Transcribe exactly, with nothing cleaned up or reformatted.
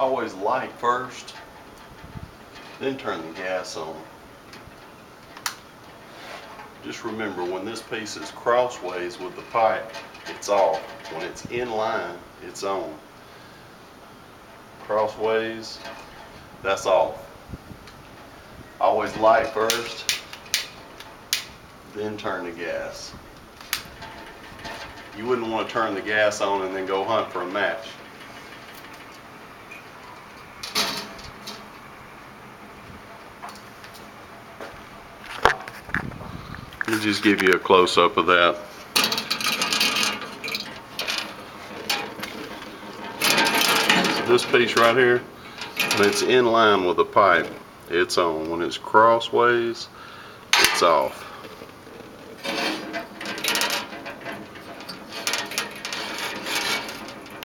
Always light first, then turn the gas on. Just remember, when this piece is crossways with the pipe, it's off. When it's in line, it's on. Crossways, that's off. Always light first, then turn the gas. You wouldn't want to turn the gas on and then go hunt for a match. Let me just give you a close-up of that. So this piece right here, when it's in line with the pipe, it's on. When it's crossways, it's off.